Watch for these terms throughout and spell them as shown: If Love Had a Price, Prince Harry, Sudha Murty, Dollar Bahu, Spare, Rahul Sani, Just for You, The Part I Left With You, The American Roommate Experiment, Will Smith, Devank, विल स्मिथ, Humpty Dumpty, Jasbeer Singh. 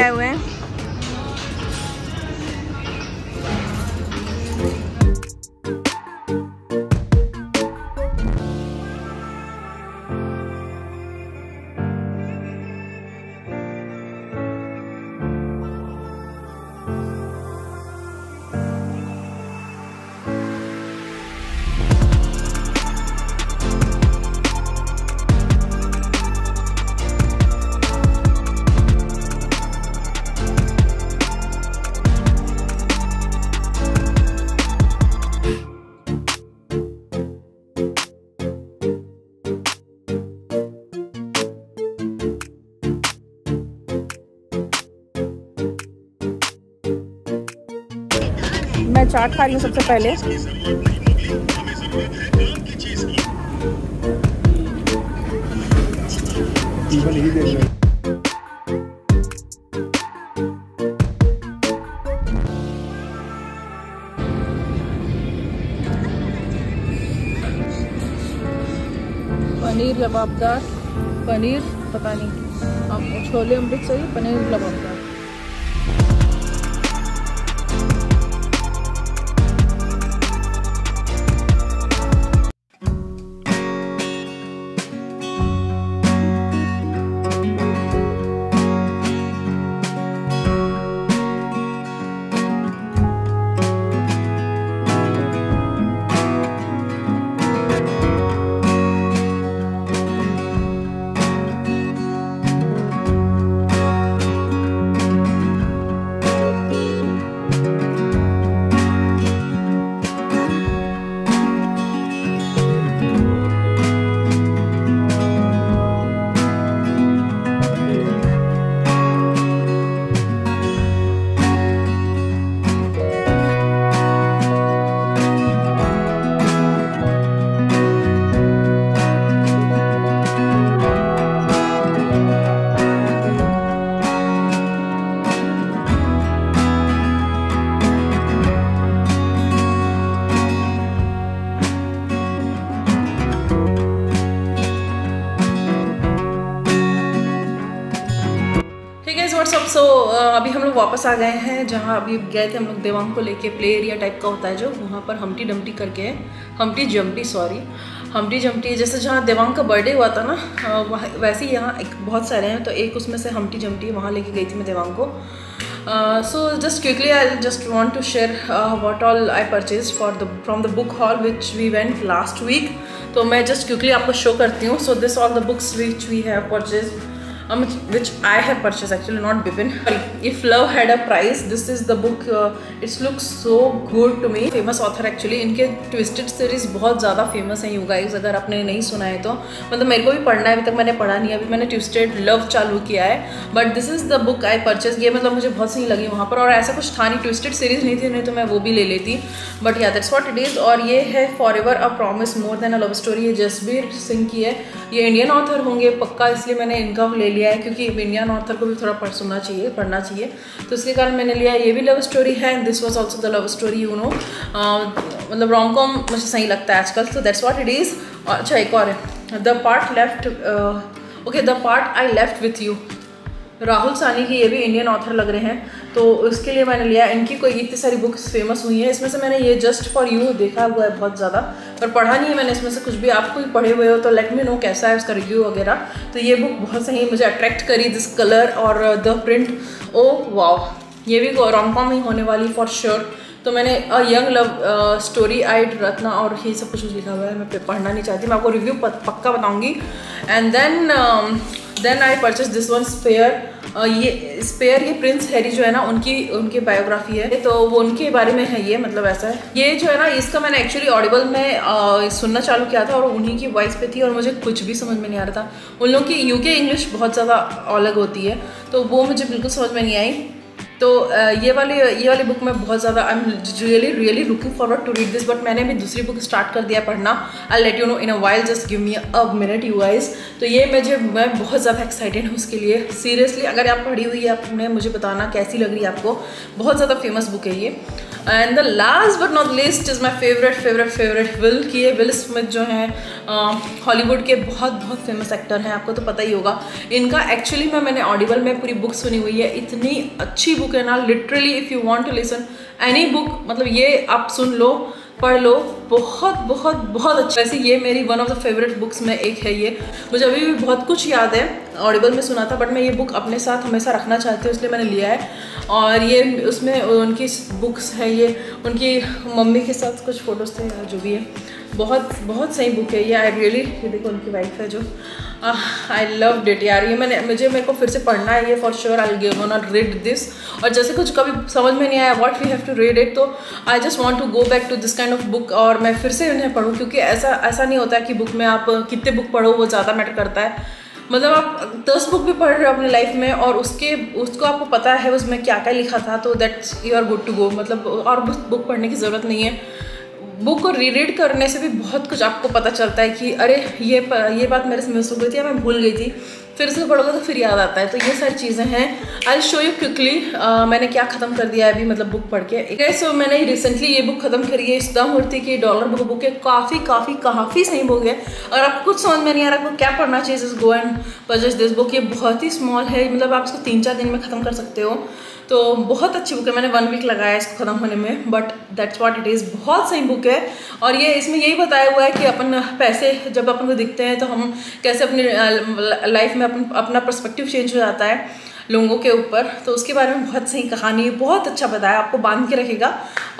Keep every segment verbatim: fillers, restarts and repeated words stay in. लेके आए हुए हैं। मैं चाट खा रही हूँ सबसे पहले। पनीर लबाबदार, पनीर पता नहीं, छोले अमृत सही, पनीर लबाबदार। सो so, uh, अभी हम लोग वापस आ गए हैं। जहाँ अभी गए थे हम लोग देवांग को लेके, प्ले एरिया टाइप का होता है जो, वहाँ पर हम्प्टी डम्प्टी करके है, Humpty Jumpty sorry Humpty Jumpty. जैसे जहाँ देवांग का बर्थडे हुआ था ना, वैसे ही यहाँ एक बहुत सारे हैं, तो एक उसमें से हम्प्टी जम्प्टी वहाँ लेके गई थी मैं देवांग को। So just quickly I just want to share what all I purchase for the from the book hall which we went last week. तो मैं जस्ट क्विकली आपको शो करती हूँ। So this all the books which we have purchase Um, which I have purchased actually, not Bipin. If Love Had a Price, this is the book. Uh, it looks so good to me. Famous author actually. इनके Twisted Series बहुत ज़्यादा famous हैं you guys. अगर आपने नहीं सुना है तो, मतलब मेरे को भी पढ़ना है, अभी तक मैंने पढ़ा नहीं है। अभी मैंने Twisted Love चालू किया है, but this is the book I purchased. ये मतलब मुझे बहुत सही लगी वहाँ पर, और ऐसा कुछ था नहीं, Twisted Series नहीं थी, नहीं तो मैं वो भी ले लेती, but yeah that's what it is. और ये है Forever a Promise More Than a Love Story, ये जसबीर सिंह की है। ये इंडियन ऑथर होंगे पक्का, इसलिए मैंने इनका ले लिया है, क्योंकि इंडियन ऑथर को भी थोड़ा पढ़ सुनना चाहिए, पढ़ना चाहिए, तो इसके कारण मैंने लिया। ये भी लव स्टोरी है, this was also the love story you know, मतलब रोम कॉम मुझे सही लगता है आजकल, so that's what it is. अच्छा एक और है the part left, okay the part I left with you, Rahul सानी की, ये भी इंडियन ऑथर लग रहे हैं, तो उसके लिए मैंने लिया। इनकी कोई इतनी सारी बुक्स फेमस हुई हैं, इसमें से मैंने ये जस्ट फॉर यू देखा हुआ है बहुत ज़्यादा, पर पढ़ा नहीं है मैंने इसमें से कुछ भी। आपको भी पढ़े हुए हो तो लेट मी नो कैसा है उसका रिव्यू वगैरह। तो ये बुक बहुत सही मुझे अट्रैक्ट करी, दिस कलर और द प्रिंट, ओ वाव, ये भी रोम कॉम ही होने वाली फॉर श्योर। तो मैंने अ यंग लव स्टोरी आइड रत्ना और ये सब कुछ लिखा हुआ है, मैं पढ़ना नहीं चाहती, मैं आपको रिव्यू पक्का बताऊँगी। And then then I purchase this one spare, ये स्पेयर ये प्रिंस हैरी जो है ना, उनकी उनकी बायोग्राफी है, तो वो उनके बारे में है ये, मतलब ऐसा है। ये जो है ना, इसका मैंने एक्चुअली ऑडिबल में आ, सुनना चालू किया था, और उन्हीं की वॉइस पे थी, और मुझे कुछ भी समझ में नहीं आ रहा था। उन लोगों की यूके इंग्लिश बहुत ज़्यादा अलग होती है, तो वो मुझे बिल्कुल समझ में नहीं आई। तो ये वाली ये वाली बुक मैं बहुत ज़्यादा I am really really looking forward to read this, but मैंने भी दूसरी बुक स्टार्ट कर दिया पढ़ना। I let you know in a while, just give me a minute you guys. तो ये मुझे मैं बहुत ज़्यादा एक्साइटेड हूँ उसके लिए, सीरियसली। अगर आप पढ़ी हुई है आपने, मुझे बताना कैसी लग रही है आपको, बहुत ज़्यादा फेमस बुक है ये। And the last but not least is my favourite favourite favourite Will की है। विल स्मिथ जो हैं हॉलीवुड के बहुत बहुत फेमस एक्टर हैं, आपको तो पता ही होगा। इनका एक्चुअली मैं मैंने ऑडिबल में पूरी बुक सुनी हुई है, इतनी अच्छी बुक है ना, literally if you want to listen any book, मतलब ये आप सुन लो, पढ़ लो, बहुत बहुत बहुत अच्छा। वैसे ये मेरी one of the favourite books में एक है ये। मुझे अभी भी बहुत कुछ याद है, ऑडिबल में सुना था, बट मैं ये बुक अपने साथ हमेशा रखना चाहती हूँ इसलिए मैंने लिया है। और ये उसमें उनकी बुक्स है, ये उनकी मम्मी के साथ कुछ फ़ोटोज़ थे यार, जो भी है बहुत बहुत सही बुक है ये। आई रियली, ये देखो उनकी वाइफ है जो, आई लव डिट यार। ये मैंने मुझे मेरे को फिर से पढ़ना है ये for sure, I give not read this. और जैसे कुछ कभी समझ में नहीं आया what we have to read it, तो I just want to go back to this kind of book और मैं फिर से उन्हें पढ़ूँ, क्योंकि ऐसा ऐसा नहीं होता है कि बुक में आप कितने बुक पढ़ो वो ज़्यादा मैटर करता है। मतलब आप दस बुक भी पढ़ रहे हो अपनी लाइफ में और उसके उसको आपको पता है उसमें क्या क्या लिखा था, तो that's you are good to go. मतलब और बुक पढ़ने की ज़रूरत नहीं है, बुक को रीड करने से भी बहुत कुछ आपको पता चलता है कि अरे ये ये बात मेरे से मिस हो गई थी या मैं भूल गई थी, फिर से पढ़ोगे तो फिर याद आता है। तो ये सारी चीज़ें हैं। आई शो यू क्विकली मैंने क्या ख़त्म कर दिया है अभी, मतलब बुक पढ़ के। एक सो मैंने रिसेंटली ये बुक ख़त्म करी है, सुधा मूर्ति की डॉलर बहु बुक है। काफ़ी काफ़ी काफ़ी सही बुक है और आपको कुछ समझ में नहीं आ रहा आपको क्या पढ़ना चाहिए, just go and purchase this book. ये बहुत ही स्मॉल है, मतलब आप इसको तीन चार दिन में ख़त्म कर सकते हो, तो बहुत अच्छी बुक है। मैंने वन वीक लगाया इसको ख़त्म होने में, but that's what it is. बहुत सही बुक है और ये इसमें यही बताया हुआ है कि अपन पैसे जब अपन को दिखते हैं तो हम कैसे अपनी लाइफ में अपन अपना पर्सपेक्टिव चेंज हो जाता है लोगों के ऊपर, तो उसके बारे में बहुत सही कहानी है, बहुत अच्छा बताया, आपको बांध के रखेगा।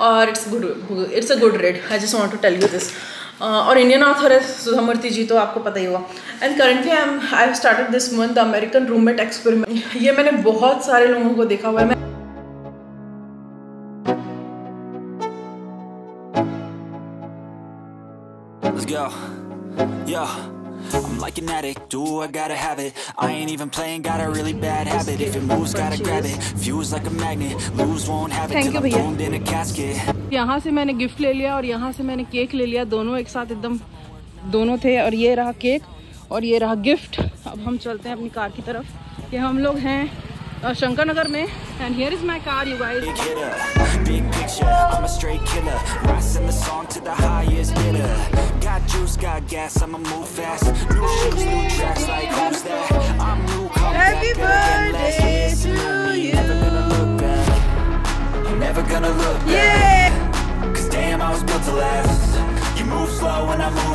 और it's good, it's a good read, I just want to tell you this. और इंडियन ऑथर है सुधा मूर्ति जी, तो आपको पता ही हुआ। And currently I am I have started this month the American roommate experiment. ये मैंने बहुत सारे लोगों को देखा हुआ है। I'm like an addict, do I gotta have it? I ain't even playing, got a really bad habit. If it moves, gotta grab it. Fuse like a magnet, lose won't have it. Thank you भैया। यहाँ से मैंने gift ले लिया और यहाँ से मैंने केक ले लिया, दोनों एक साथ, एकदम दोनों थे। और ये रहा केक और ये रहा गिफ्ट। अब हम चलते हैं अपनी कार की तरफ। ये हम लोग हैं शंकर नगर में and here is my car you guys. Got juice, got gas, I'ma move fast. New shoes, new tracks, like who's that? I'm new, come Happy back. Happy birthday to you. Never gonna look back. I'm never gonna look back. Yeah. Cause damn, I was built to last. You move slow and I move.